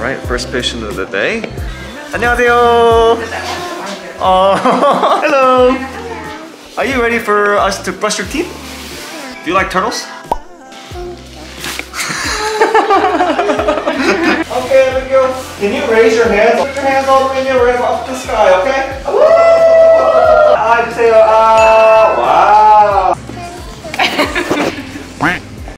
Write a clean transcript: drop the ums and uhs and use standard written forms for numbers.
Alright, first patient of the day. 안녕하세요. Hello. Are you ready for us to brush your teeth? Do you like turtles? Okay, there we go. Can you raise your hands? Put your hands all the way up to the sky, okay?